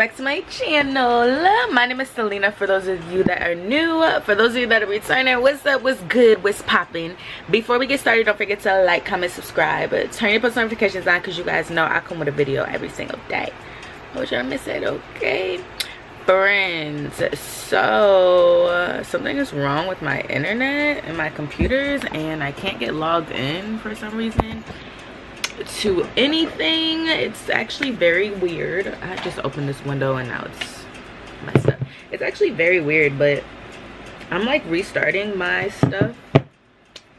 back to my channel. My name is Selena for those of you that are new. For those of you that are returning, what's up, what's good, what's popping? Before we get started, don't forget to like, comment, subscribe, turn your post notifications on, because you guys know I come with a video every single day. Oh, y'all miss it, okay friends? So something is wrong with my internet and my computers, and I can't get logged in for some reason to anything. It's actually very weird. I just opened this window and now it's messed up. It's actually very weird, but I'm like restarting my stuff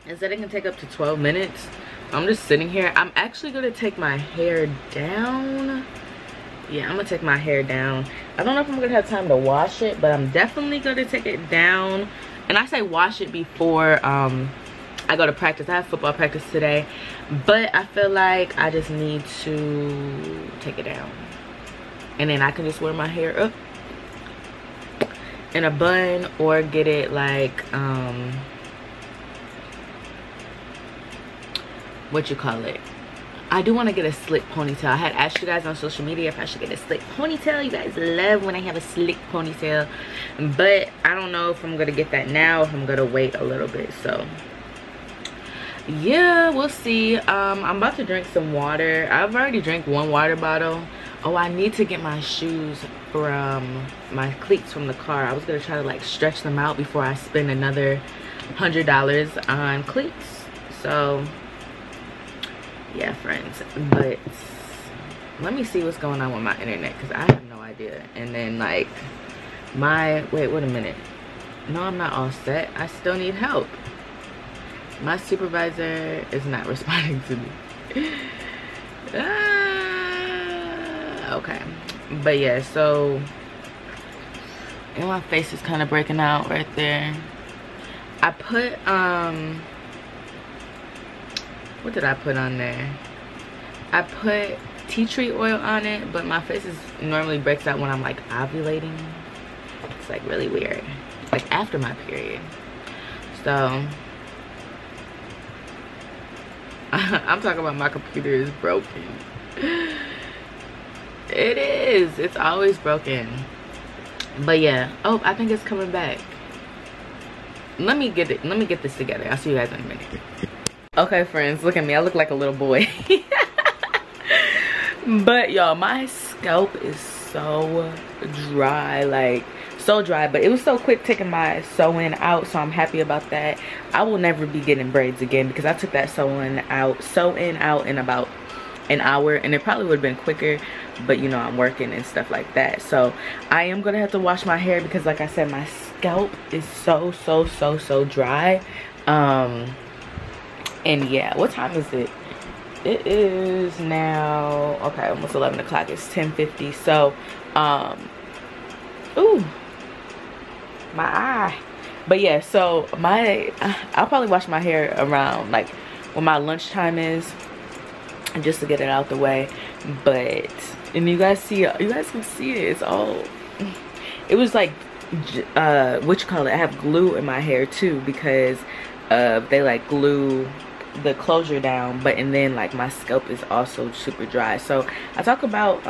and said it can take up to 12 minutes. I'm just sitting here. I'm actually gonna take my hair down. Yeah, I'm gonna take my hair down. I don't know if I'm gonna have time to wash it, but I'm definitely gonna take it down. And I say wash it before I go to practice. I have football practice today, but I feel like I just need to take it down, and then I can just wear my hair up in a bun, or get it like what you call it. I do want to get a slick ponytail. I had asked you guys on social media if I should get a slick ponytail. You guys love when I have a slick ponytail, but I don't know if I'm gonna get that now, if I'm gonna wait a little bit. So yeah, we'll see. I'm about to drink some water. I've already drank one water bottle. Oh, I need to get my shoes from my cleats from the car. I was gonna try to like stretch them out before I spend another $100 on cleats. So yeah friends, but let me see what's going on with my internet, because I have no idea. And then like my wait a minute, no, I'm not all set. I still need help. My supervisor is not responding to me. Okay, but yeah, so, and my face is kind of breaking out right there. I put what did I put on there? I put tea tree oil on it, but my face is normally breaks out when I'm like ovulating. It's like really weird, like after my period. So I'm talking about my computer is broken. It is. It's always broken. But yeah. Oh, I think it's coming back. Let me get it. Let me get this together. I'll see you guys in a minute. Okay, friends. Look at me. I look like a little boy. But y'all, my scalp is so dry. Like, so dry. But it was so quick taking my sew-in out, so I'm happy about that. I will never be getting braids again, because I took that sew-in out in about an hour, and it probably would have been quicker, but you know, I'm working and stuff like that. So I am gonna have to wash my hair, because like I said, my scalp is so dry. And yeah, what time is it? It is now, okay, almost 11 o'clock. It's 10:50. So ooh, my eye. But yeah, so my I'll probably wash my hair around like when my lunchtime is, just to get it out the way. But and you guys can see it. It's all, it was like what you call it, I have glue in my hair too, because they like glue the closure down. But and then like my scalp is also super dry. So I talk about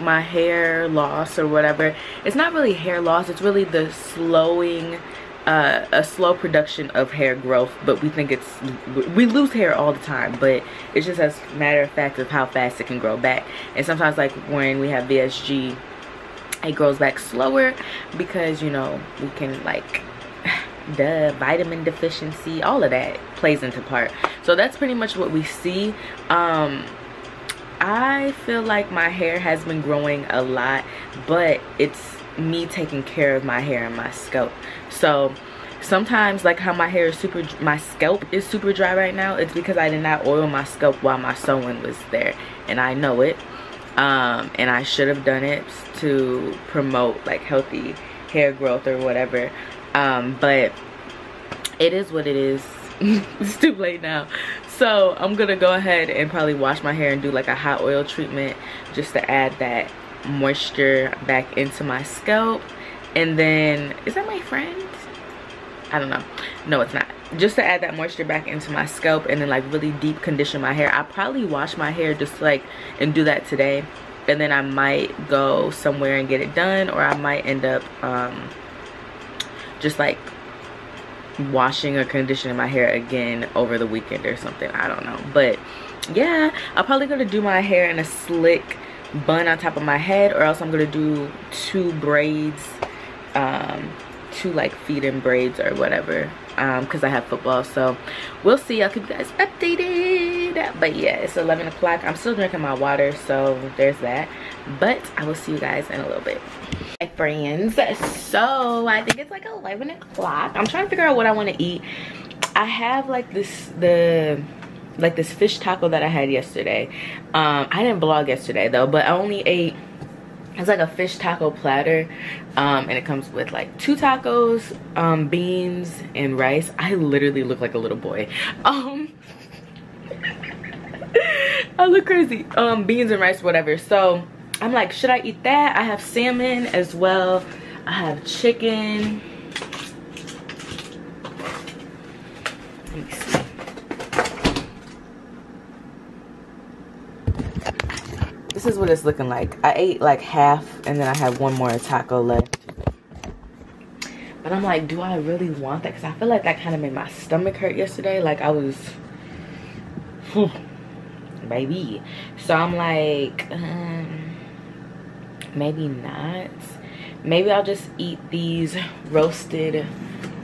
my hair loss or whatever. It's not really hair loss, it's really the slowing, a slow production of hair growth. But we think it's, we lose hair all the time, but it's just as a matter of fact of how fast it can grow back. And sometimes like when we have VSG, it grows back slower, because you know, we can like the vitamin deficiency, all of that plays into part. So that's pretty much what we see. I feel like my hair has been growing a lot, but it's me taking care of my hair and my scalp. So sometimes like how my hair is super, my scalp is super dry right now, it's because I did not oil my scalp while my sewing was there, and I know it. And I should have done it to promote like healthy hair growth or whatever. But it is what it is. It's too late now. So I'm gonna go ahead and probably wash my hair and do like a hot oil treatment, just to add that moisture back into my scalp. And then, is that my friend? I don't know. No, it's not. just to add that moisture back into my scalp, and then like really deep condition my hair. I probably wash my hair just like and do that today, and then I might go somewhere and get it done, or I might end up just like washing or conditioning my hair again over the weekend or something. I don't know, but yeah, I'm probably gonna do my hair in a slick bun on top of my head, or else I'm gonna do two braids, two like feed-in braids or whatever, because I have football. So we'll see. I'll keep you guys updated. But yeah, it's 11 o'clock. I'm still drinking my water, so there's that. But I will see you guys in a little bit. Hi friends, so I think it's like 11 o'clock. I'm trying to figure out what I want to eat. I have like this fish taco that I had yesterday. I didn't vlog yesterday though, but I only ate, it's like a fish taco platter, and it comes with like 2 tacos, beans and rice. I literally look like a little boy. I look crazy. Beans and rice, whatever. So I'm like, should I eat that? I have salmon as well. I have chicken. Let me see. This is what it's looking like. I ate like half, and then I had one more taco left. But I'm like, do I really want that? Because I feel like that kind of made my stomach hurt yesterday. Like I was, baby. So I'm like, maybe not. Maybe I'll just eat these roasted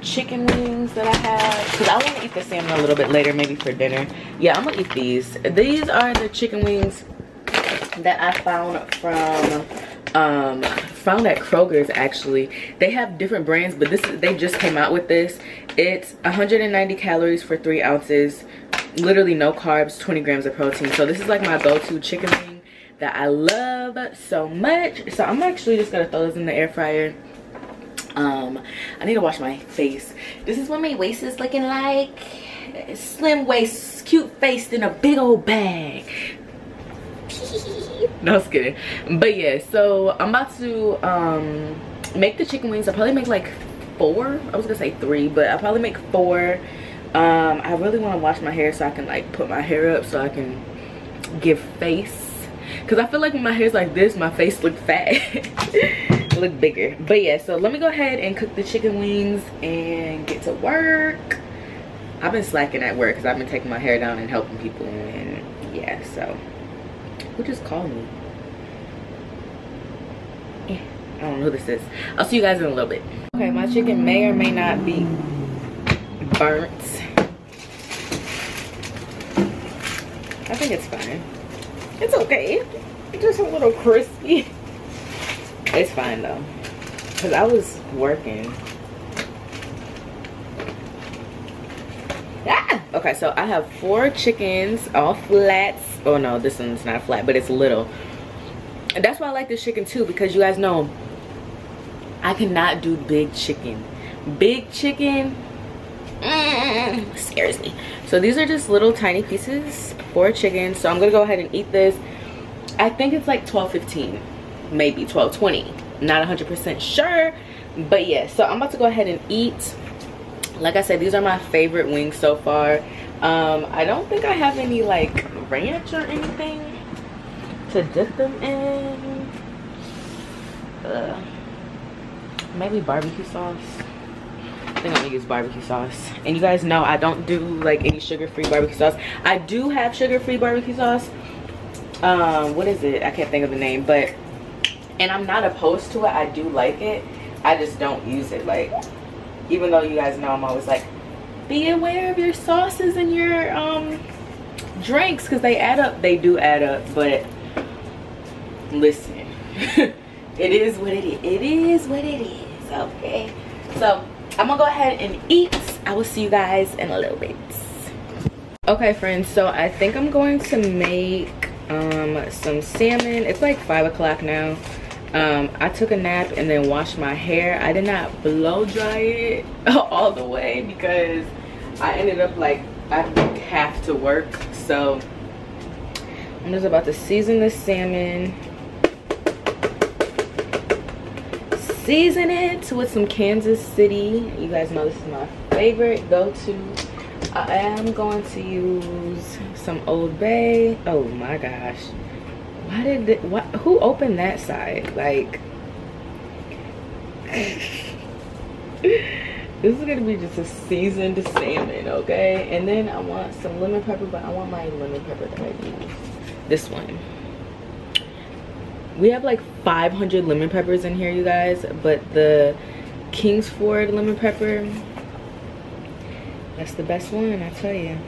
chicken wings that I have, because I want to eat the salmon a little bit later, maybe for dinner. Yeah, I'm gonna eat these. These are the chicken wings that I found at Kroger's. Actually, they have different brands, but they just came out with this. It's 190 calories for 3 ounces, literally no carbs, 20 grams of protein. So this is like my go-to chicken wing that I love so much. So I'm actually just gonna throw this in the air fryer. I need to wash my face. This is what my waist is looking like. Slim waist, cute face in a big old bag. No, just kidding. But yeah, so I'm about to make the chicken wings. I'll probably make like 4. I was gonna say 3, but I'll probably make 4. I really want to wash my hair so I can like put my hair up so I can give face, because I feel like when my hair's like this, my face look fat. Look bigger. But yeah, so let me go ahead and cook the chicken wings and get to work. I've been slacking at work because I've been taking my hair down and helping people, and yeah, so who just called me? Yeah, I don't know who this is. I'll see you guys in a little bit. Okay, my chicken may or may not be burnt. I think it's fine. It's okay. It's just a little crispy. It's fine though, because I was working. Okay, so I have 4 chickens, all flats. Oh no, this one's not flat, but it's little. And that's why I like this chicken too, because you guys know I cannot do big chicken. Big chicken scares me. So these are just little tiny pieces, 4 chickens. So I'm gonna go ahead and eat this. I think it's like 12:15, maybe 12:20. Not 100% sure, but yeah. So I'm about to go ahead and eat. Like I said, these are my favorite wings so far. I don't think I have any like ranch or anything to dip them in. Maybe barbecue sauce. I think I'm gonna use barbecue sauce. And you guys know I don't do like any sugar-free barbecue sauce. I do have sugar-free barbecue sauce. What is it? I can't think of the name, but, and I'm not opposed to it. I do like it. I just don't use it, like, even though you guys know I'm always like, be aware of your sauces and your drinks, because they add up. They do add up, but listen, it is what it is. It is what it is, okay? So I'm gonna go ahead and eat. I will see you guys in a little bit. Okay friends, so I think I'm going to make some salmon. It's like 5 o'clock now. I took a nap and then washed my hair. I did not blow dry it all the way because I ended up like, I have to work. So I'm just about to season the salmon. Season it with some Kansas City. You guys know this is my favorite go-to. I am going to use some Old Bay. Oh my gosh, why did it, what, who opened that side? Like this is gonna be just a seasoned salmon, okay? And then I want some lemon pepper, but I want my lemon pepper that I use. This one. We have like 500 lemon peppers in here, you guys, but the Kingsford lemon pepper, that's the best one, I tell you.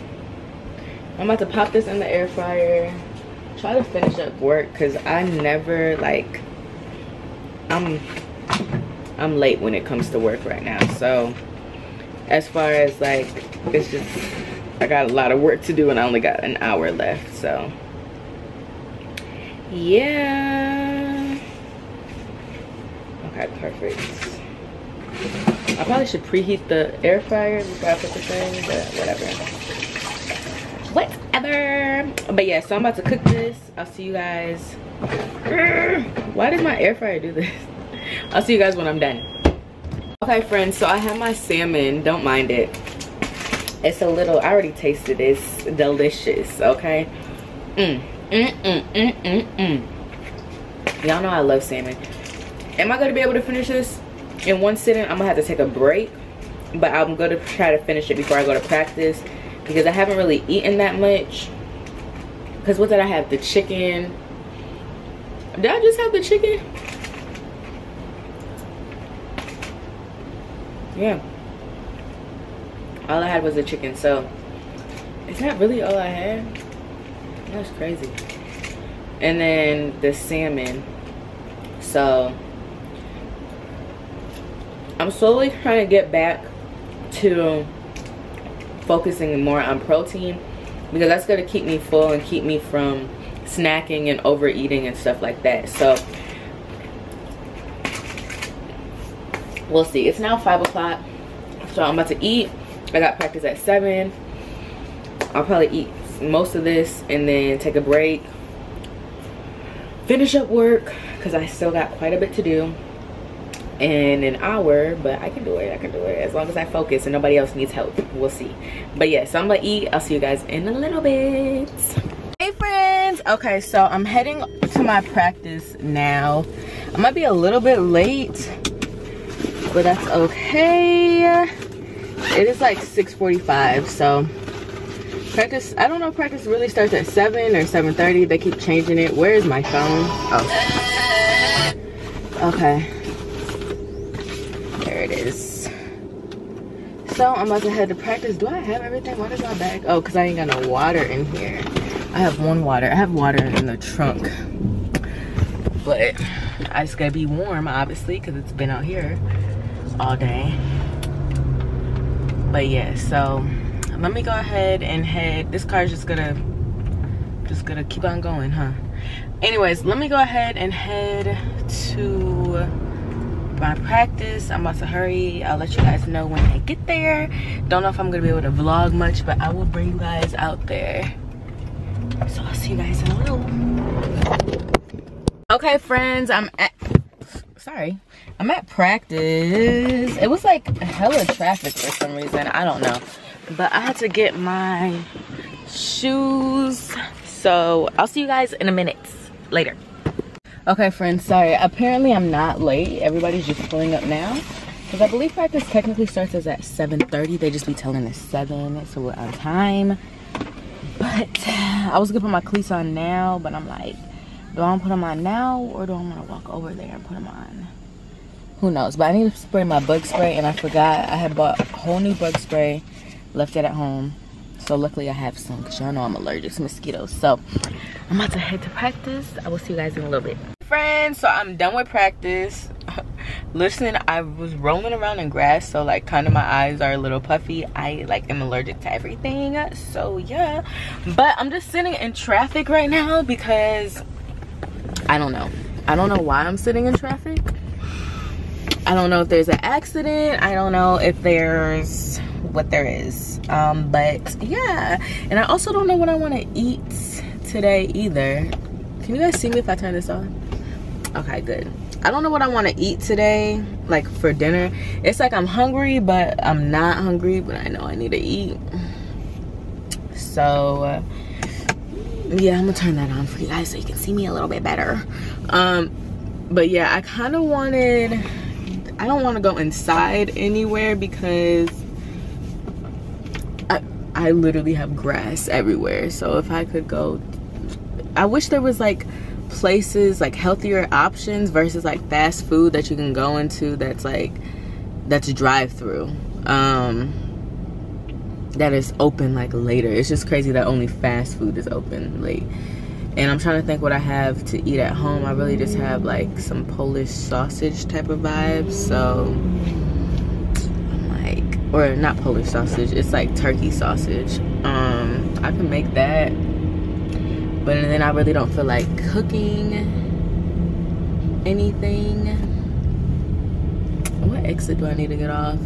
I'm about to pop this in the air fryer, try to finish up work, because I never, like, I'm late when it comes to work right now. So as far as like, it's just, I got a lot of work to do and I only got an hour left. So yeah. Okay, perfect. I probably should preheat the air fryer before I put the thing, but whatever. Whatever. But yeah, so I'm about to cook this. I'll see you guys. Why did my air fryer do this? I'll see you guys when I'm done. Okay friends, so I have my salmon. Don't mind it. It's a little, I already tasted it. It's delicious, okay? Y'all know I love salmon. Am I gonna be able to finish this in one sitting? I'm gonna have to take a break, but I'm gonna try to finish it before I go to practice, because I haven't really eaten that much. Because what did I have? The chicken. Did I just have the chicken? Yeah, all I had was the chicken, so is that really all I had? That's crazy. And then the salmon. So I'm slowly trying to get back to focusing more on protein, because that's going to keep me full and keep me from snacking and overeating and stuff like that. So we'll see. It's now 5 o'clock, so I'm about to eat. I got practice at 7. I'll probably eat most of this and then take a break, finish up work, because I still got quite a bit to do in an hour, but I can do it. I can do it as long as I focus and nobody else needs help. We'll see. But yeah, so I'm gonna eat. I'll see you guys in a little bit. Hey friends. Okay, so I'm heading to my practice now. I might be a little bit late, but that's okay. It is like 6:45, so practice, I don't know if practice really starts at 7 or 7:30. They keep changing it. Where is my phone? Oh. Okay. There it is. So I'm about to head to practice. Do I have everything? What is my bag? Oh, because I ain't got no water in here. I have one water. I have water in the trunk. But I just gotta be warm, obviously, because it's been out here all day. But yeah, so let me go ahead and head. This car's just gonna keep on going, huh? Anyways, let me go ahead and head to my practice. I'm about to hurry. I'll let you guys know when I get there. Don't know if I'm gonna be able to vlog much, but I will bring you guys out there. So I'll see you guys in a little. Okay friends, I'm at practice. It was like hella traffic for some reason, I don't know. But I had to get my shoes. So I'll see you guys in a minute. Later. Okay friends, sorry. Apparently I'm not late. Everybody's just pulling up now, because I believe practice technically starts us at 7:30. They just be telling us 7, so we're on time. But I was gonna put my cleats on now, but I'm like, do I want to put them on now, or do I want to walk over there and put them on? Who knows? But I need to spray my bug spray, and I forgot. I had bought a whole new bug spray. Left it at home, so luckily I have some, because y'all know I'm allergic to mosquitoes. So I'm about to head to practice. I will see you guys in a little bit. Friends, so I'm done with practice. Listen, I was rolling around in grass, so like kind of my eyes are a little puffy. I like am allergic to everything, so yeah. But I'm just sitting in traffic right now, because I don't know. I don't know why I'm sitting in traffic. I don't know if there's an accident. I don't know if there's what there is, but yeah. And I also don't know what I want to eat today either. Can you guys see me if I turn this on? Okay, good. I don't know what I want to eat today, like for dinner. It's like I'm hungry, but I'm not hungry, but I know I need to eat. So yeah, I'm gonna turn that on for you guys so you can see me a little bit better. But yeah, I kind of wanted, I don't want to go inside anywhere because I literally have grass everywhere. So if I could go, I wish there was like places, like healthier options versus like fast food that you can go into that's like, that's a drive through, that is open like later. It's just crazy that only fast food is open late. And I'm trying to think what I have to eat at home. I really just have like some Polish sausage type of vibes. So I'm like, or not Polish sausage, it's like turkey sausage. I can make that. But then I really don't feel like cooking anything. What exit do I need to get off?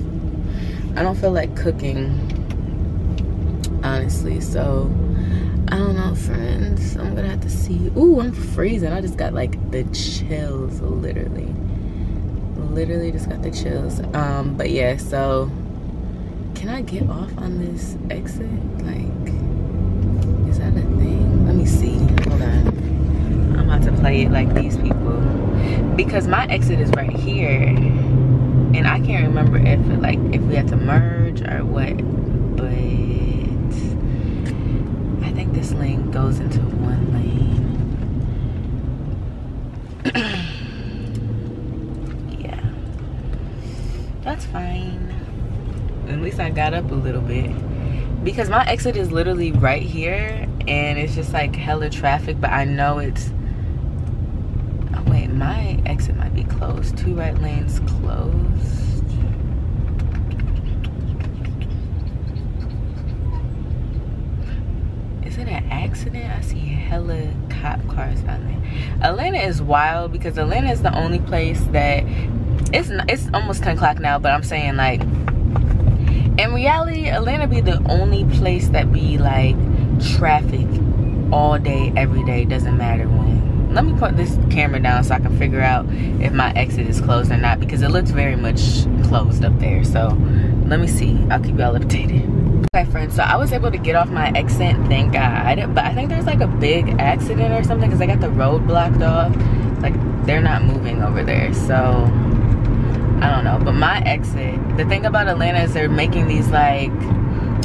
I don't feel like cooking, honestly. So I don't know, friends. I'm gonna have to see. Ooh, I'm freezing. I just got like the chills, literally. Literally just got the chills. But yeah, so can I get off on this exit? Like, is that a thing? Let me see, hold on. I'm about to play it like these people. Because my exit is right here. And I can't remember if it, like if we had to merge or what, but I think this lane goes into one lane. Yeah, that's fine. At least I got up a little bit. Because my exit is literally right here. And it's just like hella traffic, but I know it's, oh wait, my exit might be closed. Two right lanes closed. Is it an accident? I see hella cop cars down there. Atlanta is wild because Atlanta is the only place that, it's almost 10 o'clock now, but I'm saying like, in reality, Atlanta be the only place that be like, traffic all day, every day, doesn't matter when. Let me put this camera down so I can figure out if my exit is closed or not, because it looks very much closed up there. So let me see, I'll keep y'all updated. Okay friends, so I was able to get off my exit, thank God, but I think there's like a big accident or something because I got the road blocked off. Like they're not moving over there, so I don't know. But my exit, the thing about Atlanta is they're making these like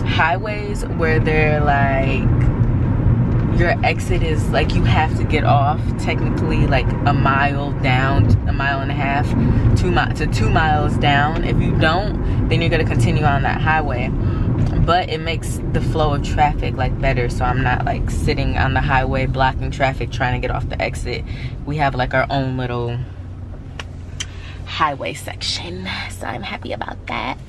highways where they're like your exit is like you have to get off technically like a mile down, a mile and a half, 2 miles down. If you don't, then you're gonna continue on that highway, but it makes the flow of traffic like better, so I'm not like sitting on the highway blocking traffic trying to get off the exit. We have like our own little highway section, so I'm happy about that.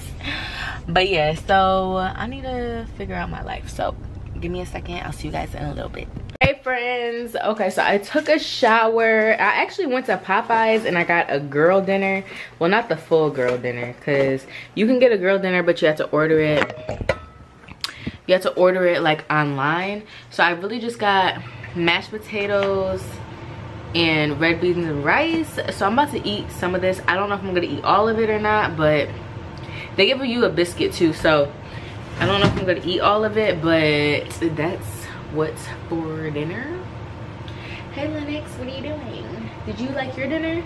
But yeah, so I need to figure out my life, so give me a second. I'll see you guys in a little bit. Hey friends, okay, so I took a shower. I actually went to Popeyes and I got a girl dinner. Well, not the full girl dinner, because you can get a girl dinner but you have to order it, you have to order it like online. So I really just got mashed potatoes and red beans and rice. So I'm about to eat some of this. I don't know if I'm gonna eat all of it or not, but they give you a biscuit too, so I don't know if I'm gonna eat all of it, but that's what's for dinner. Hey Lennox, what are you doing? Did you like your dinner?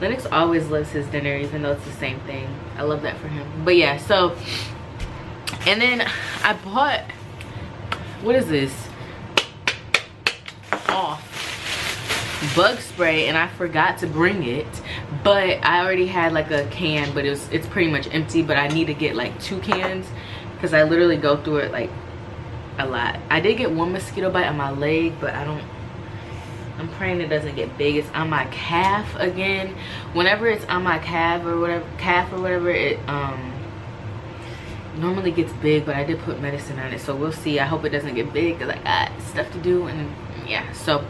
Lennox always loves his dinner, even though it's the same thing. I love that for him. But yeah, so, and then I bought, what is this? Off bug spray, and I forgot to bring it, but I already had like a can, but it's pretty much empty, but I need to get like 2 cans because I literally go through it like a lot. I did get one mosquito bite on my leg, but I'm praying it doesn't get big. It's on my calf again. Whenever it's on my calf or whatever, it normally gets big, but I did put medicine on it, so we'll see. I hope it doesn't get big because I got stuff to do. And yeah, so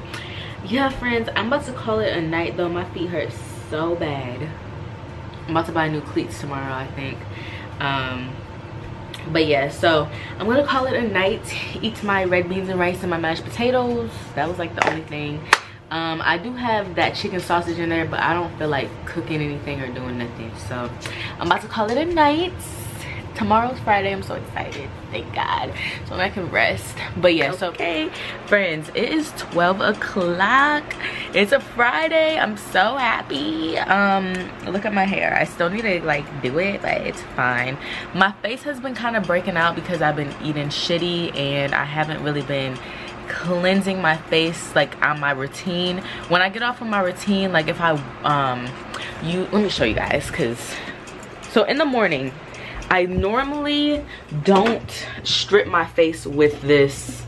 yeah friends, I'm about to call it a night though. My feet hurt so bad. I'm about to buy new cleats tomorrow, I think. But yeah, so I'm gonna call it a night. Eat my red beans and rice and my mashed potatoes. That was like the only thing. I do have that chicken sausage in there, but I don't feel like cooking anything or doing nothing, so I'm about to call it a night. Tomorrow's Friday. I'm so excited, thank God, so I can rest. But yeah, so okay friends, it is 12 o'clock. It's a Friday. I'm so happy. Look at my hair. I still need to like do it, but it's fine. My face has been kind of breaking out because I've been eating shitty and I haven't really been cleansing my face like on my routine. When I get off of my routine, like if I let me show you guys, because so in the morning I normally don't strip my face with this,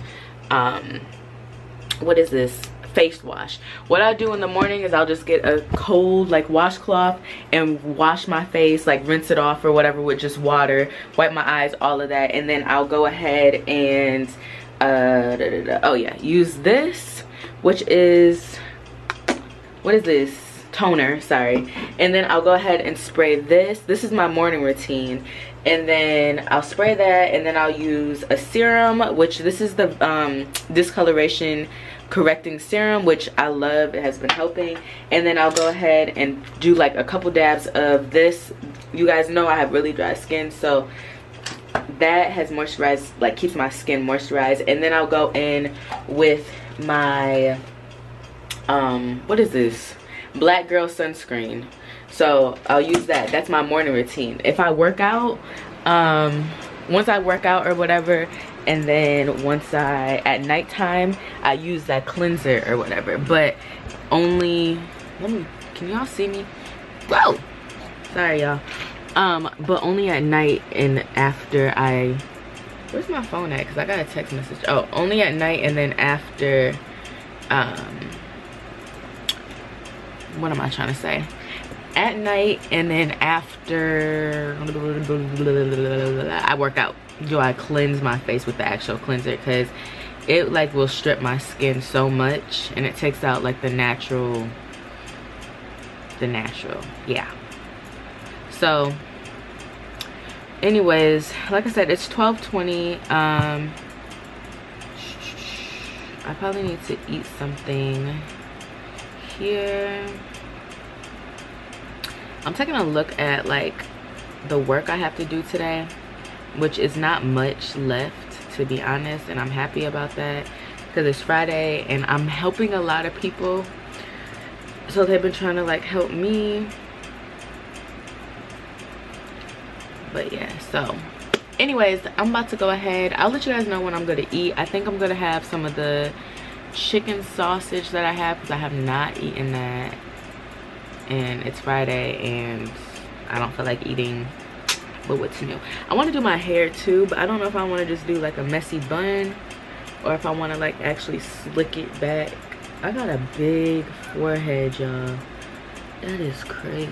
what is this, face wash. What I do in the morning is I'll just get a cold like washcloth and wash my face, like rinse it off or whatever with just water, wipe my eyes, all of that, and then I'll go ahead and, oh yeah, use this, which is, what is this? Toner, sorry, and then I'll go ahead and spray this. This is my morning routine, and then I'll spray that, and then I'll use a serum, which this is the discoloration correcting serum, which I love. It has been helping. And then I'll go ahead and do like a couple dabs of this. You guys know I have really dry skin, so that has moisturized, like keeps my skin moisturized. And then I'll go in with my what is this? Black Girl Sunscreen. So I'll use that. That's my morning routine. If I work out, once I work out or whatever, and then once at nighttime, I use that cleanser or whatever. But only, can y'all see me? Whoa! Sorry, y'all. But only at night and after I, where's my phone at? Because I got a text message. Oh, only at night and then after, what am I trying to say? At night and then after I work out, do I cleanse my face with the actual cleanser, because it like will strip my skin so much and it takes out like the natural, yeah. So anyways, like I said, it's 12:20. I probably need to eat something here. I'm taking a look at like the work I have to do today, which is not much left, to be honest, and I'm happy about that because it's Friday and I'm helping a lot of people, so they've been trying to like help me. But yeah, so anyways, I'm about to go ahead, I'll let you guys know when I'm gonna eat. I think I'm gonna have some of the chicken sausage that I have, because I have not eaten that, and it's Friday and I don't feel like eating. But what's new? I want to do my hair too, but I don't know if I want to just do like a messy bun or if I want to like actually slick it back. I got a big forehead, y'all. That is crazy.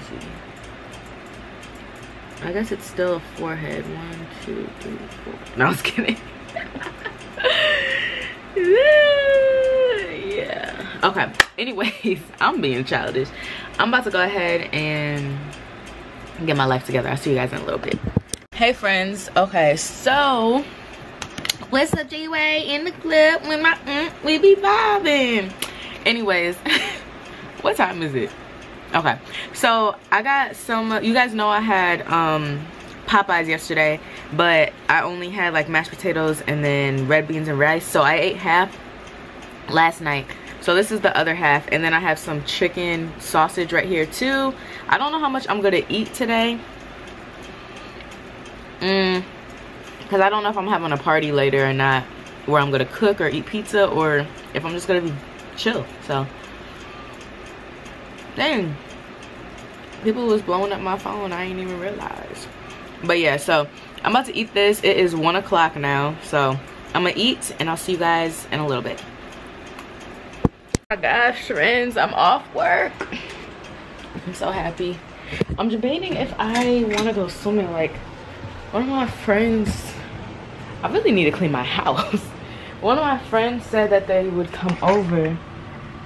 I guess it's still a forehead. 1 2 3 4 No, I was kidding. Yeah, okay, anyways, I'm being childish. I'm about to go ahead and get my life together. I'll see you guys in a little bit. Hey friends, okay, so what's up, J-Way in the club with my we be vibing. Anyways, what time is it? Okay, so I got some, you guys know I had Popeyes yesterday, but I only had like mashed potatoes and then red beans and rice, so I ate half last night, so this is the other half. And then I have some chicken sausage right here too. I don't know how much I'm gonna eat today, because I don't know if I'm having a party later or not, where I'm gonna cook or eat pizza, or if I'm just gonna be chill. So dang, people was blowing up my phone, I ain't even realize. But yeah, so I'm about to eat this. It is 1 o'clock now, so I'm gonna eat and I'll see you guys in a little bit. Oh my gosh, friends, I'm off work. I'm so happy. I'm debating if I want to go swimming. Like one of my friends, I really need to clean my house. One of my friends said that they would come over.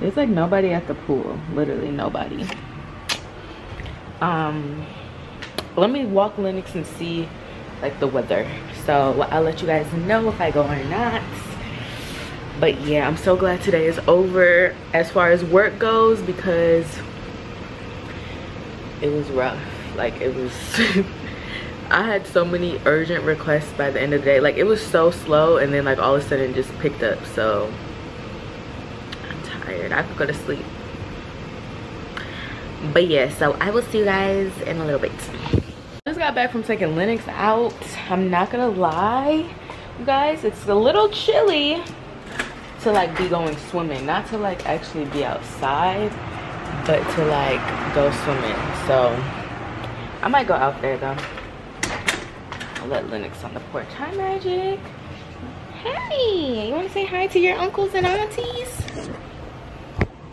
There's like nobody at the pool, literally nobody. Let me walk Lenox and see like the weather, so I'll let you guys know if I go or not. But yeah, I'm so glad today is over as far as work goes, because it was rough. Like, it was I had so many urgent requests by the end of the day. Like, it was so slow, and then like all of a sudden it just picked up. So I'm tired. I could go to sleep. But yeah, so I will see you guys in a little bit. I just got back from taking Lennox out. I'm not gonna lie, you guys, it's a little chilly to like be going swimming, not to like actually be outside, but to like go swimming. So I might go out there though. I'll let Lennox on the porch. Hi, Magic. Hey, you want to say hi to your uncles and aunties?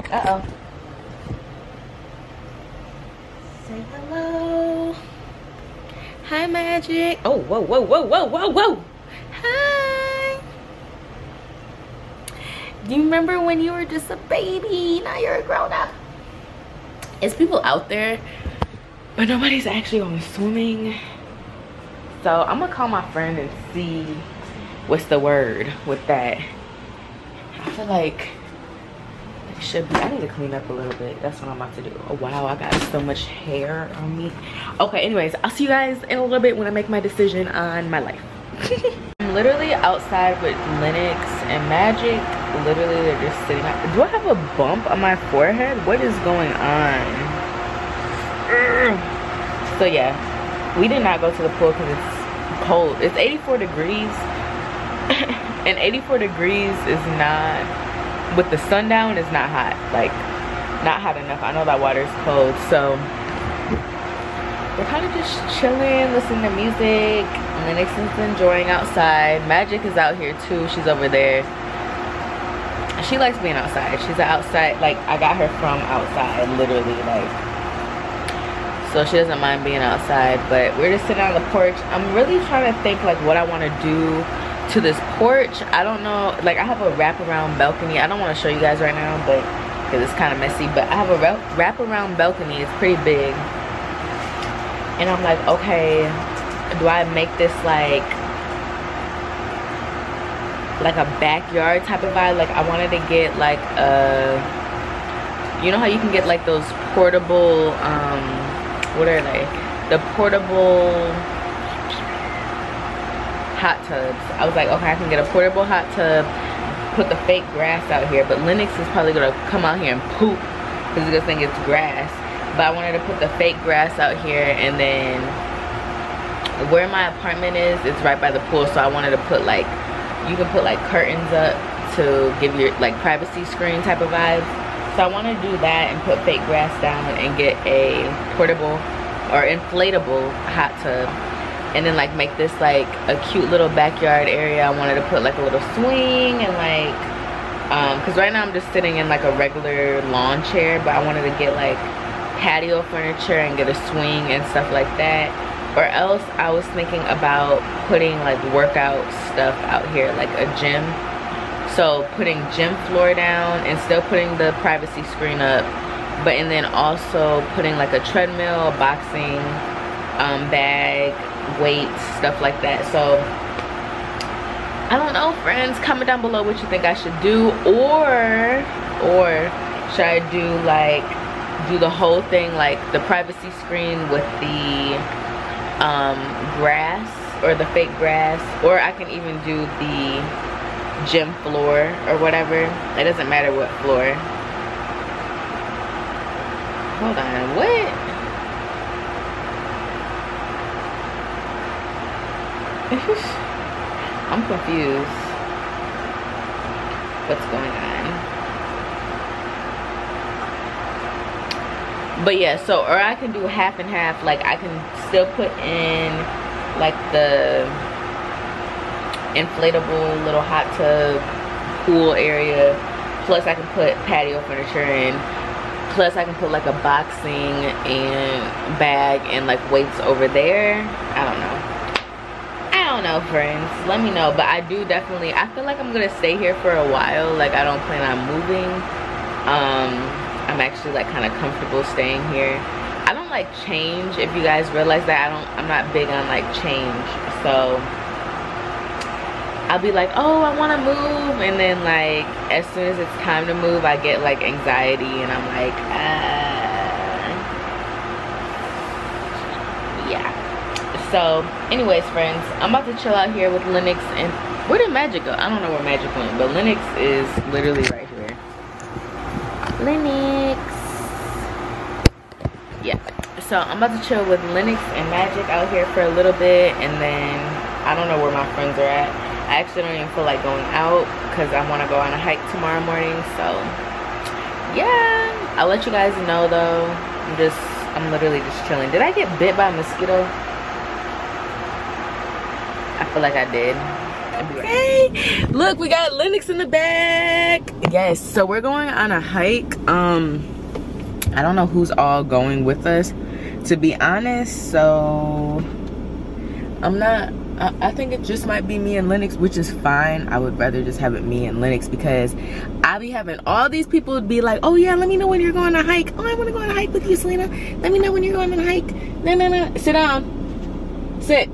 Uh-oh. Say hello. Hi, Magic. Oh, whoa, whoa, whoa, whoa, whoa, whoa. Hi. Do you remember when you were just a baby? Now you're a grown-up. It's people out there, but nobody's actually going swimming. So I'm gonna call my friend and see what's the word with that. I feel like it should be. I need to clean up a little bit. That's what I'm about to do. Oh wow, I got so much hair on me. Okay, anyways, I'll see you guys in a little bit when I make my decision on my life. I'm literally outside with Lennox and Magic. Literally, they're just sitting out. Do I have a bump on my forehead? What is going on? So yeah. We did not go to the pool because it's cold. It's 84 degrees. And 84 degrees is not, with the sun down, it's not hot. Like, not hot enough. I know that water is cold. So we're kind of just chilling, listening to music. Lennox is enjoying outside. Magic is out here too. She's over there. She likes being outside. She's outside. Like, I got her from outside, literally. Like, so she doesn't mind being outside, but we're just sitting on the porch. I'm really trying to think like what I want to do to this porch. I don't know, like I have a wraparound balcony. I don't want to show you guys right now, but because it's kind of messy, but I have a wraparound balcony. It's pretty big. And I'm like, okay, do I make this like a backyard type of vibe? Like I wanted to get like a, you know how you can get like those portable, what are they? The portable hot tubs. I was like, okay, I can get a portable hot tub, put the fake grass out here, but Lennox is probably gonna come out here and poop because he's gonna think it's grass. But I wanted to put the fake grass out here, and then where my apartment is, it's right by the pool, so I wanted to put like, you can put like curtains up to give your like privacy screen type of vibes. So I want to do that and put fake grass down and get a portable or inflatable hot tub, and then like make this like a cute little backyard area. I wanted to put like a little swing and like, because right now I'm just sitting in like a regular lawn chair, but I wanted to get like patio furniture and get a swing and stuff like that. Or else I was thinking about putting like workout stuff out here, like a gym. So putting gym floor down and still putting the privacy screen up, but and then also putting like a treadmill, a boxing bag, weights, stuff like that. So I don't know, friends, comment down below what you think I should do, or should I do like do the whole thing, like the privacy screen with the grass or the fake grass, or I can even do the gym floor or whatever. It doesn't matter what floor. Hold on, what? I'm confused. What's going on? But yeah, so, or I can do half and half. Like I can still put in like the inflatable little hot tub pool area, plus I can put patio furniture in, plus I can put like a boxing and bag and like weights over there. I don't know, friends, let me know. But I do definitely, I feel like I'm gonna stay here for a while. Like I don't plan on moving. I'm actually like kind of comfortable staying here. I don't like change, if you guys realize that. I'm not big on like change. So I'll be like, oh, I want to move, and then like as soon as it's time to move, I get like anxiety, and I'm like, yeah. So anyways, friends, I'm about to chill out here with Lennox. And where did Magic go? I don't know where Magic went, but Lennox is literally right here. Lennox. Yeah. So I'm about to chill with Lennox and Magic out here for a little bit, and then I don't know where my friends are at. I actually don't even feel like going out because I want to go on a hike tomorrow morning. So yeah, I'll let you guys know though. I'm literally just chilling. Did I get bit by a mosquito? I feel like I did. Hey, look, we got Lennox in the back. Yes, so we're going on a hike. I don't know who's all going with us, to be honest. So I think it just might be me and Lennox, which is fine. I would rather just have it me and Lennox, because I be having all these people be like, oh yeah, let me know when you're going on a hike. Oh, I want to go on a hike with you, Selena. Let me know when you're going on a hike. No. Sit down. Sit.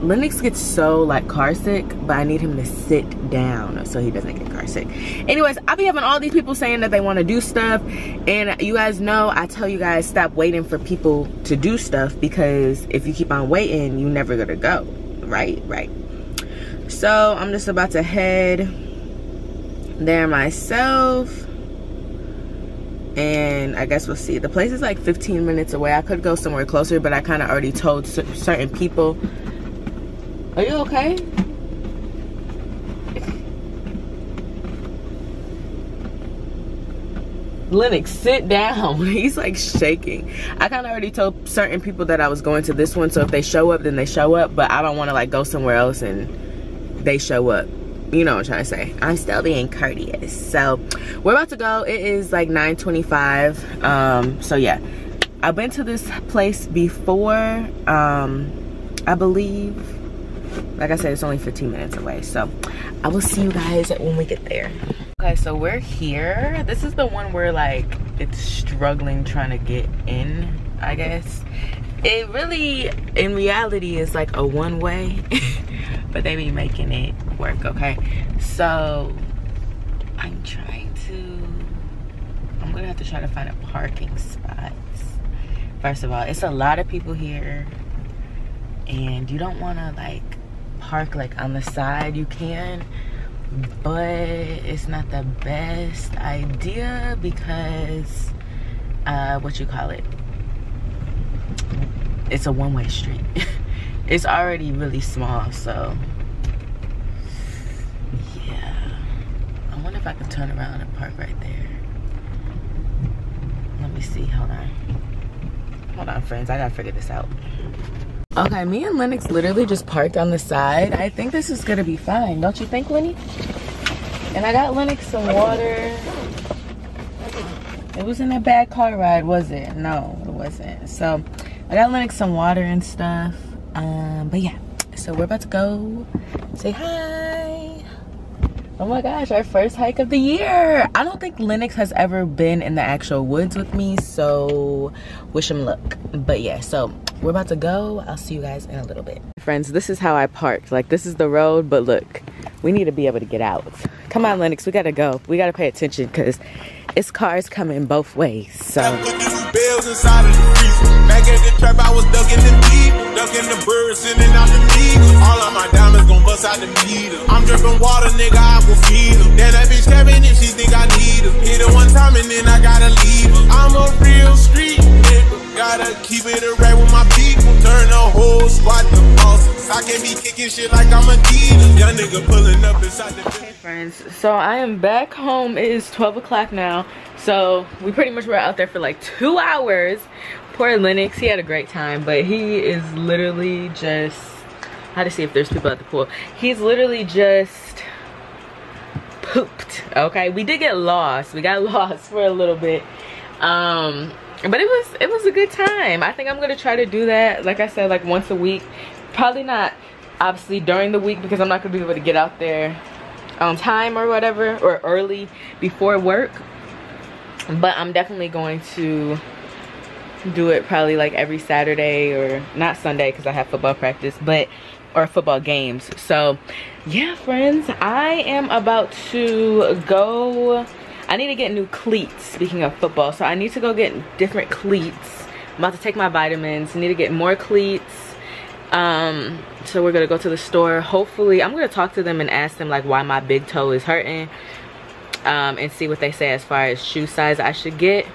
Lennox gets so like car sick, but I need him to sit down so he doesn't get car sick. Anyways, I'll be having all these people saying that they want to do stuff, and you guys know I tell you guys stop waiting for people to do stuff, because if you keep on waiting, you never gonna go. Right. So I'm just about to head there myself, and I guess we'll see. The place is like 15 minutes away. I could go somewhere closer, but I kind of already told certain people. Are you okay? Lennox, sit down. He's like shaking. I kind of already told certain people that I was going to this one, so if they show up, then they show up, but I don't want to like go somewhere else and they show up. You know what I'm trying to say. I'm still being courteous. So we're about to go. It is like 9:25. So yeah, I've been to this place before, I believe. Like I said, it's only 15 minutes away, so I will see you guys when we get there. Okay, so we're here. This is the one where like it's struggling trying to get in, I guess. It really, in reality, is like a one-way, but they be making it work, okay? So I'm gonna have to try to find a parking spot. First of all, it's a lot of people here, and you don't wanna like park like on the side. You can, but it's not the best idea because it's a one-way street. It's already really small, so yeah. I wonder if I could turn around and park right there. Let me see. Hold on, friends, I gotta figure this out. Okay, me and Lennox literally just parked on the side. I think this is gonna be fine. Don't you think, Lenny? And I got Lennox some water. It wasn't a bad car ride, was it? No, it wasn't. So I got Lennox some water and stuff. But yeah, so we're about to go say hi. Oh my gosh, our first hike of the year. I don't think Lennox has ever been in the actual woods with me, so wish him luck. But yeah, so we're about to go. I'll see you guys in a little bit. Friends, this is how I parked. Like, this is the road, but look, we need to be able to get out. Come on, Lennox, we gotta go. We gotta pay attention, because it's cars coming both ways, so. Bills inside of the freezer. Back at the trap, I was ducking the deep. Ducking the birds, sending out the needle. All of my diamonds gon' bust out the meter. I'm dripping water, nigga, I will feed her. Then that bitch Kevin, if she think I need her. Hit her one time and then I gotta leave her. I'm a real street nigga. Gotta keep it a right with my people. Turn the whole squad to bosses. I can't be kicking shit like I'm a dealer. Young nigga pulling up inside the. Hey friends, so I am back home. It is 12 o'clock now. So we pretty much were out there for like 2 hours. Poor Lennox, he had a great time, but he is literally just. How to see if there's people at the pool. He's literally just pooped. Okay, we did get lost. We got lost for a little bit. But it was a good time. I think I'm gonna try to do that, like I said, like once a week. Probably not obviously during the week, because I'm not gonna be able to get out there on time or whatever, or early before work. But I'm definitely going to do it probably like every Saturday, or not Sunday because I have football practice, but or football games. So yeah, friends, I am about to go. I need to get new cleats, speaking of football. So I need to go get different cleats. I'm about to take my vitamins. I need to get more cleats. So we're gonna go to the store. Hopefully, I'm gonna talk to them and ask them like why my big toe is hurting, and see what they say as far as shoe size I should get.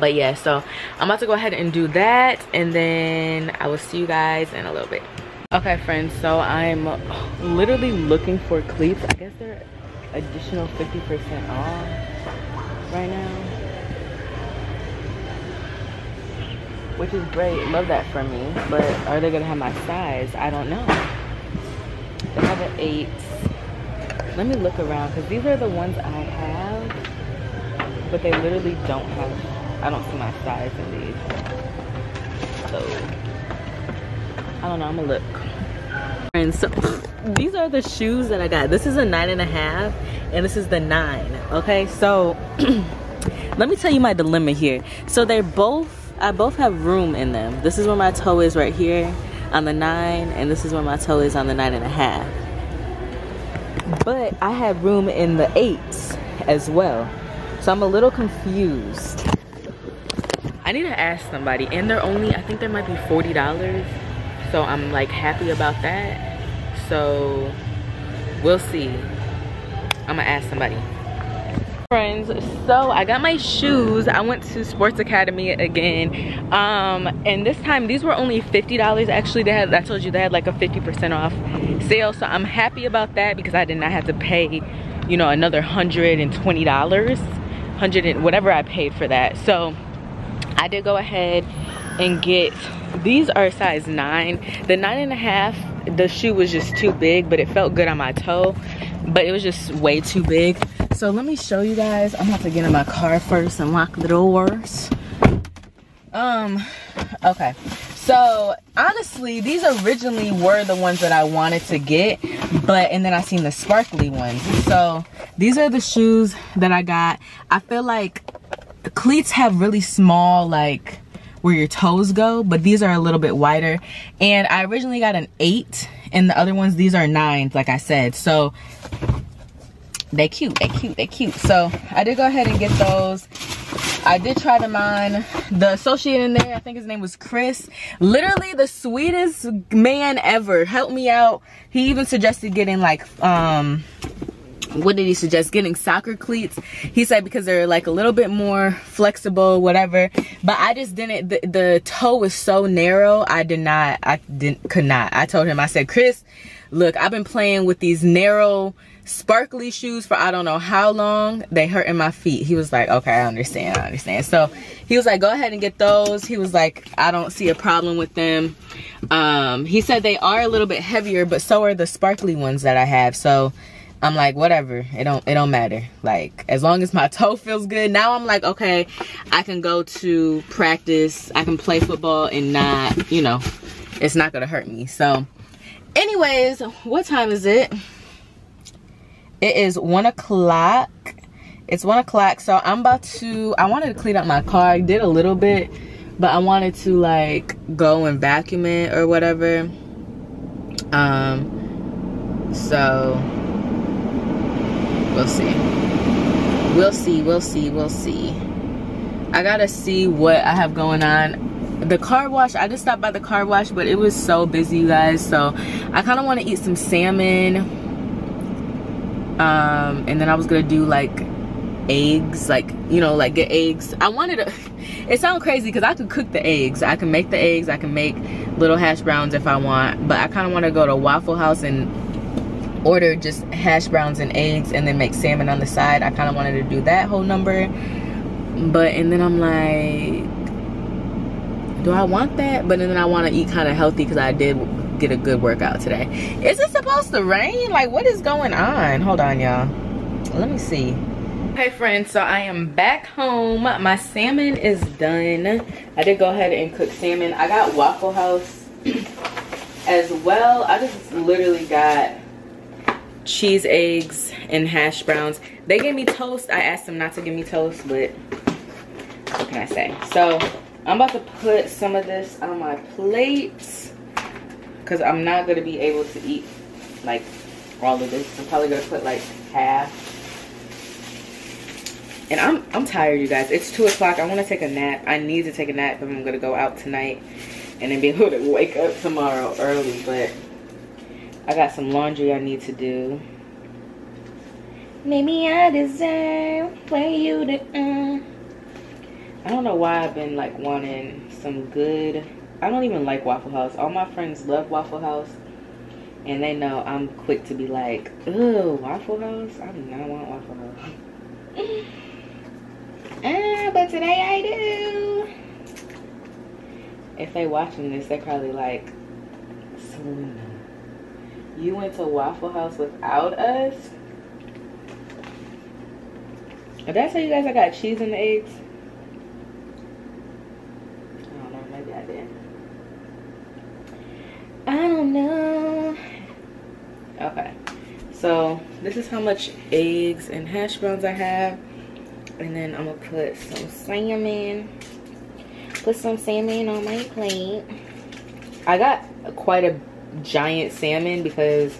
But yeah, so I'm about to go ahead and do that, and then I will see you guys in a little bit. Okay, friends, so I'm literally looking for cleats. I guess they're additional 50% off right now, which is great. Love that for me. But are they gonna have my size? I don't know. They have an 8. Let me look around, because these are the ones I have, but they literally don't have. I don't see my size in these, so I don't know. I'm gonna look. And so these are the shoes that I got. This is a 9.5, and this is the 9. Okay, so let me tell you my dilemma here. So they're both, I both have room in them. This is where my toe is right here on the 9, and this is where my toe is on the 9.5. But I have room in the 8s as well, so I'm a little confused. I need to ask somebody, and they're only, I think they might be $40, so I'm like happy about that. So we'll see. I'm gonna ask somebody. Friends, so I got my shoes. I went to Sports Academy again, and this time these were only $50. Actually, they had, I told you they had like a 50% off sale, so I'm happy about that because I did not have to pay, you know, another $120, whatever I paid for that. So I did go ahead and get, these are size 9. The 9.5, the shoe was just too big, but it felt good on my toe, but it was just way too big. So let me show you guys. I'm about to get in my car first and lock the doors. Okay, so honestly, these originally were the ones that I wanted to get, but, and then I seen the sparkly ones. So these are the shoes that I got. I feel like cleats have really small, like where your toes go, but these are a little bit wider, and I originally got an 8, and the other ones, these are 9s like I said. So they cute, they cute, they cute. So I did go ahead and get those. I did try them on. The associate in there, I think his name was Chris, literally the sweetest man ever, helped me out. He even suggested getting like what did he suggest? Getting soccer cleats. He said because they're like a little bit more flexible, whatever. But I just didn't, the toe is so narrow. I could not. I told him, I said, Chris, look, I've been playing with these narrow sparkly shoes for I don't know how long. They hurting my feet. He was like, okay, I understand, I understand. So he was like, go ahead and get those. He was like, I don't see a problem with them. He said they are a little bit heavier, but so are the sparkly ones that I have. So I'm like, whatever, it don't matter. Like, as long as my toe feels good. Now I'm like, okay, I can go to practice, I can play football and not, you know, it's not gonna hurt me. So anyways, what time is it? It is 1 o'clock. It's 1 o'clock, so I'm about to, I wanted to clean up my car. I did a little bit, but I wanted to like go and vacuum it or whatever. So we'll see, we'll see, we'll see, we'll see. I gotta see what I have going on. The car wash, I just stopped by the car wash, but it was so busy, you guys. So I kind of want to eat some salmon, and then I was gonna do like eggs, like, you know, like get eggs. I wanted to, it sounds crazy because I could cook the eggs, I can make the eggs, I can make little hash browns if I want, but I kind of want to go to Waffle House and order just hash browns and eggs and then make salmon on the side. I kind of wanted to do that whole number, but, and then I'm like, do I want that? But then I want to eat kind of healthy because I did get a good workout today. Is it supposed to rain? Like, what is going on? Hold on, y'all, let me see. Hey friends, so I am back home. My salmon is done. I did go ahead and cook salmon. I got Waffle House as well. I just literally got cheese, eggs, and hash browns. They gave me toast. I asked them not to give me toast, but what can I say? So I'm about to put some of this on my plate. because I'm not going to be able to eat like all of this. I'm probably going to put like half. And I'm tired, you guys. It's 2 o'clock. I want to take a nap. I need to take a nap if I'm going to go out tonight and then be able to wake up tomorrow early. But I got some laundry I need to do. Maybe I deserve for you to I don't know why I've been like wanting some good. I don't even like Waffle House. All my friends love Waffle House, and they know I'm quick to be like, "Ooh, Waffle House? I do not want Waffle House." But today I do. If they watching this, they probably like, "Selena, you went to Waffle House without us?" Did I tell you guys I got cheese in the eggs? I don't know, maybe I did. I don't know. Okay, so this is how much eggs and hash browns I have. And then I'm gonna put some salmon. Put some salmon on my plate. I got quite a giant salmon because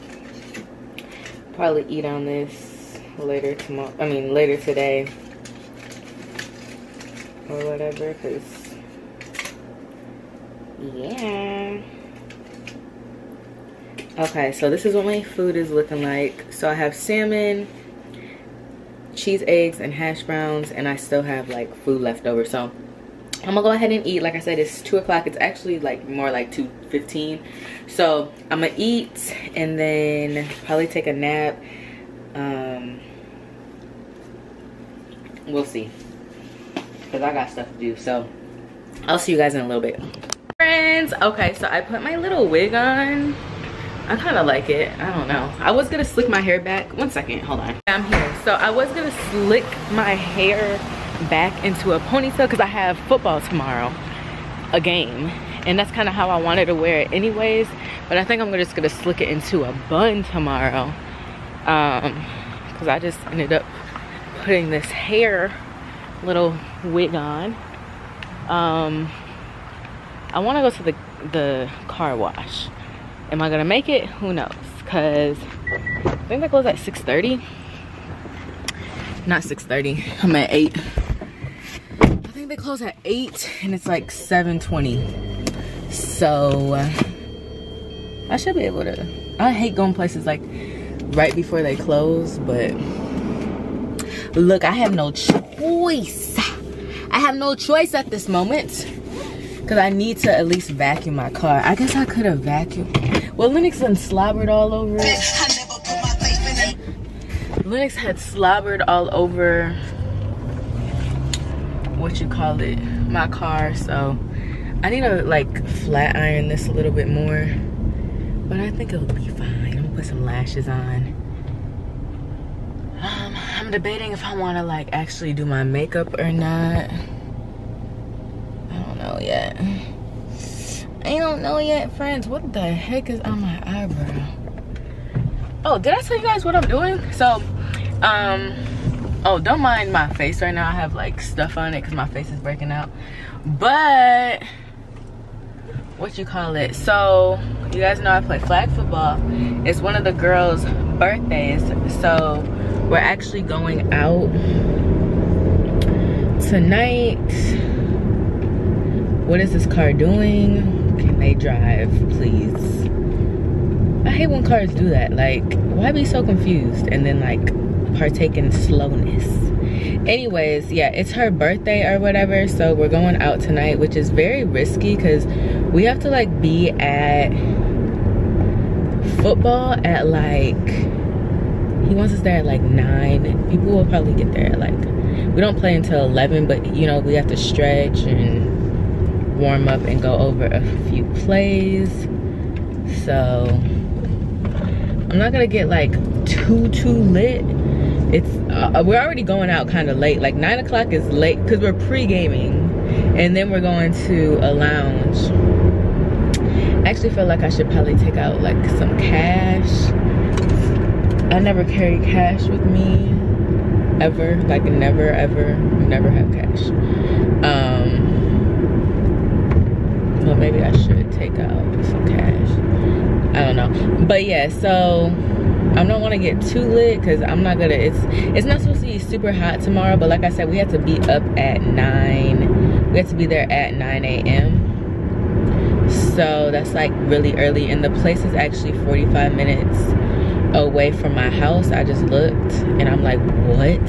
I'll probably eat on this later tomorrow. I mean later today or whatever. Cause yeah. Okay, so this is what my food is looking like. So I have salmon, cheese, eggs, and hash browns, and I still have like food left over, so I'm gonna go ahead and eat. Like I said, it's 2 o'clock. It's actually like more like 2:15, so I'm gonna eat and then probably take a nap. We'll see, because I got stuff to do. So I'll see you guys in a little bit, friends. Okay, so I put my little wig on. I kind of like it. I don't know. I was gonna slick my hair back. One second, hold on. I'm here. So I was gonna slick my hair back into a ponytail because I have football tomorrow, a game, and that's kind of how I wanted to wear it anyways. But I think I'm just gonna slick it into a bun tomorrow, because I just ended up putting this hair little wig on. I want to go to the car wash. Am I gonna make it? Who knows? Cause I think that goes at 6:30. Not 6:30. I'm at 8. I think they close at 8 and it's like 7:20. So I should be able to. I hate going places like right before they close, but look, I have no choice. I have no choice at this moment. Cause I need to at least vacuum my car. I guess I could have vacuumed. Well, Lennox done slobbered all over it. Lennox had slobbered all over what you call it, my car. So I need to like flat iron this a little bit more, but I think it'll be fine. I'm gonna put some lashes on. I'm debating if I want to like actually do my makeup or not. Yet I don't know yet, friends. What the heck is on my eyebrow? Oh, did I tell you guys what I'm doing? So oh, don't mind my face right now. I have like stuff on it because my face is breaking out, but what you call it, so you guys know I play flag football. It's one of the girls' birthdays, so we're actually going out tonight. What is this car doing? Can they drive, please? I hate when cars do that. Like, why be so confused and then like partake in slowness? Anyways, yeah, it's her birthday or whatever, so we're going out tonight, which is very risky because we have to like be at football at like, he wants us there at like 9. People will probably get there at like, we don't play until 11, but you know, we have to stretch and warm up and go over a few plays, so I'm not gonna get like too lit. It's we're already going out kind of late, like 9 o'clock is late because we're pre-gaming and then we're going to a lounge. I actually feel like I should probably take out like some cash. I never carry cash with me ever, like never ever, never have cash. But maybe I should take out some cash. But yeah, so I don't want to get too lit because I'm not gonna, it's not supposed to be super hot tomorrow, but like I said, we had to be up at 9. We had to be there at 9 a.m. so that's like really early, and the place is actually 45 minutes away from my house. I just looked and I'm like, what?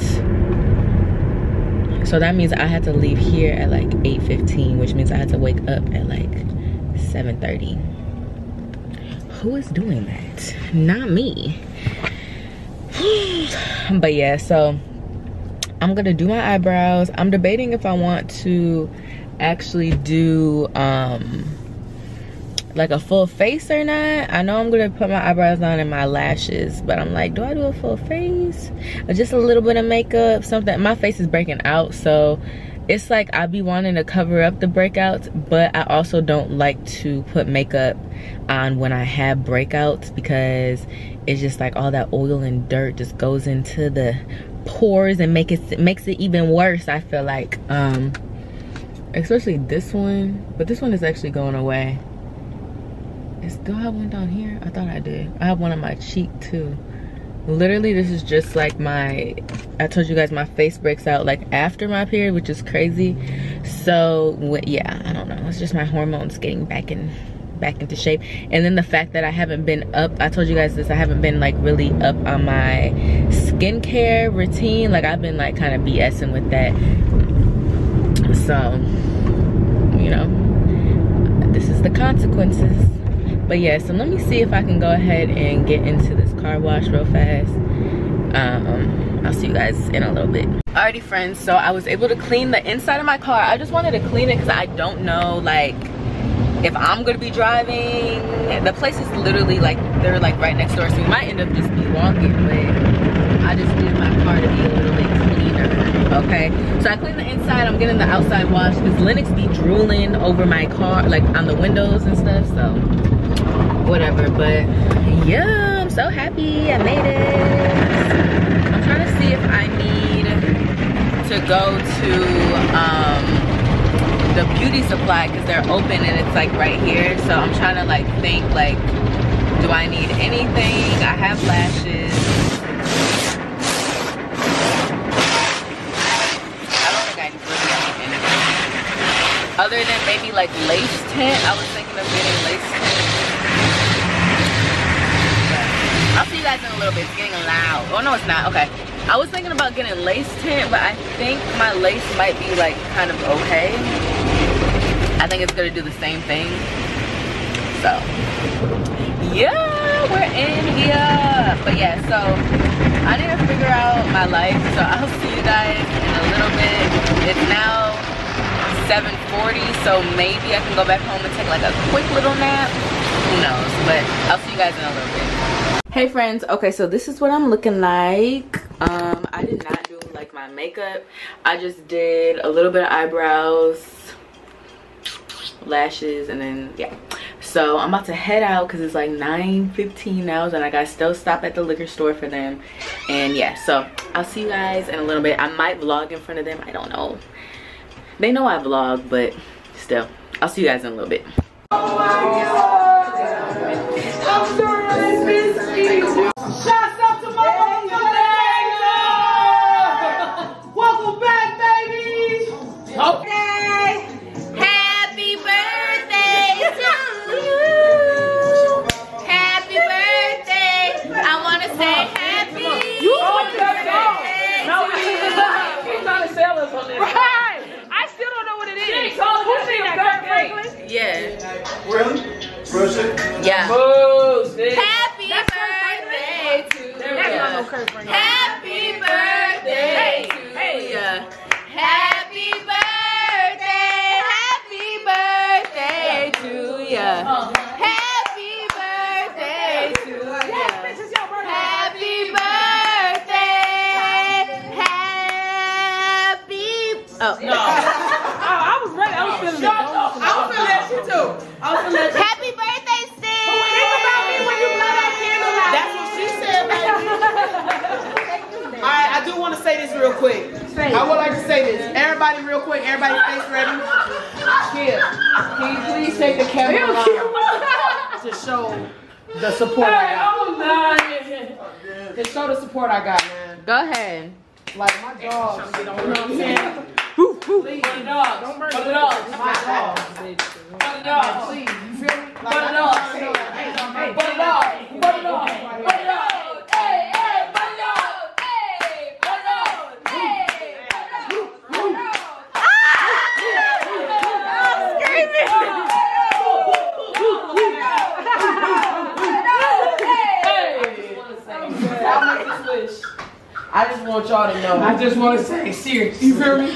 So that means I had to leave here at like 8:15, which means I had to wake up at like 7:30. Who is doing that? Not me. But yeah, so I'm gonna do my eyebrows. I'm debating if I want to actually do like a full face or not. I know I'm gonna put my eyebrows on and my lashes, but I'm like, do I do a full face or just a little bit of makeup? Something. My face is breaking out, so it's like I be wanting to cover up the breakouts, but I also don't like to put makeup on when I have breakouts because it's just like all that oil and dirt just goes into the pores and makes it even worse, I feel like. Especially this one, but this one is actually going away. Do I have one down here? I thought I did. I have one on my cheek too. Literally, this is just like my, I told you guys my face breaks out like after my period, which is crazy. So yeah, I don't know. It's just my hormones getting back into shape. And then the fact that I haven't been up, I told you guys this, I haven't been like really up on my skincare routine. Like I've been like kind of BSing with that. So, you know, this is the consequences. But yeah, so let me see if I can go ahead and get into this car wash real fast. I'll see you guys in a little bit. Alrighty friends, so I was able to clean the inside of my car. I just wanted to clean it because I don't know like if I'm gonna be driving. The place is literally like, they're like right next door, so we might end up just be walking, but I just need my car to be a little bit cleaner, okay? So I cleaned the inside, I'm getting the outside wash because Lennox be drooling over my car, like on the windows and stuff, so whatever. But yeah, I'm so happy I made it. I'm trying to see if I need to go to the beauty supply because they're open and it's like right here, so I'm trying to like think like, do I need anything? I have lashes. I don't think I really need anything other than maybe like lace tint. I was thinking of getting lace tint. I'll see you guys in a little bit. It's getting loud. Oh no, it's not. Okay, I was thinking about getting lace tint, but I think my lace might be like kind of okay. I think it's gonna do the same thing. So yeah, we're in here. But yeah, so I need to figure out my life, so I'll see you guys in a little bit. It's now 7:40, so maybe I can go back home and take like a quick little nap, who knows, but I'll see you guys in a little bit. Hey friends, okay, so this is what I'm looking like. I did not do like my makeup. I just did a little bit of eyebrows, lashes, and then yeah. So I'm about to head out because it's like 9:15 now, and I gotta still stop at the liquor store for them. And yeah, so I'll see you guys in a little bit. I might vlog in front of them, I don't know. They know I vlog, but still, I'll see you guys in a little bit. Oh my God. I'm sorry, I missed you. Shouts out to my motherfucking neighbor! Welcome back, baby! Okay. Happy birthday to you! Happy birthday! I want to say happy birthday! You want to say no, she's trying to sell us on this. Right! I still don't know what it is. She told us that she was. Yeah. Really? Yeah. Happy birthday to you. Happy birthday to you. Happy birthday. Happy birthday to you. Happy birthday to you. Happy birthday. Happy. Oh no. I was ready. I was feeling that. I was feeling that shit too. I was feeling that. Alright, I do want to say this real quick. I would like to say this. Everybody real quick, everybody's face ready. Here, can you please take the camera to show the support. Hey, I was dying. To show the support I got, man. Go ahead. Like my dogs, you know what I'm saying? Please, my dogs, don't burn the dogs. My dogs, bitch. My dogs, please. You feel me? My dogs, hey, my dogs, my dogs, my dogs, hey, hey, my dogs, hey, my dogs, hey, my dogs. Ah! I'm screaming. I just want y'all to know. I just want to say, seriously. You feel me?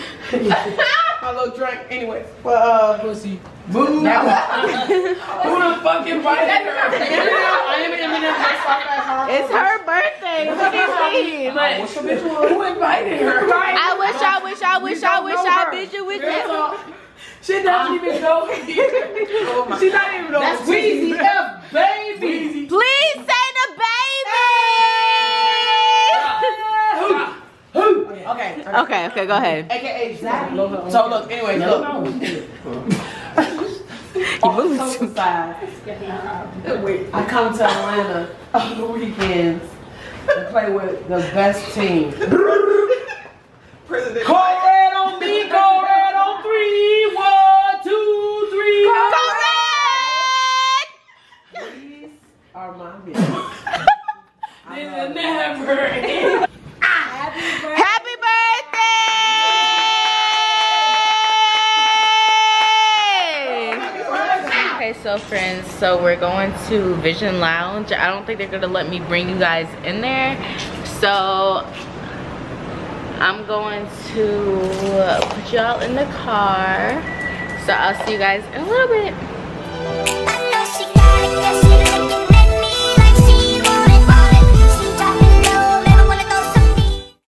My little drink. Anyways. Well, pussy. Move. Who the fuck invited her? I am in the. It's her birthday. What do you mean? Who invited her? I wish I bitch you with you. She doesn't even know. She not even know. That's Weezy F, baby. Please say the baby. Who? Okay. Okay, go ahead. AKA Zach. So look, anyways, look. I come to Atlanta on the weekends to play with the best team. President. Call red on me, call red on 3, 1, 2, 3. Call red! These are my bitches. This is never end. Happy birthday! Okay, so friends, so we're going to Vision Lounge. I don't think they're gonna let me bring you guys in there. So I'm going to put y'all in the car. So I'll see you guys in a little bit.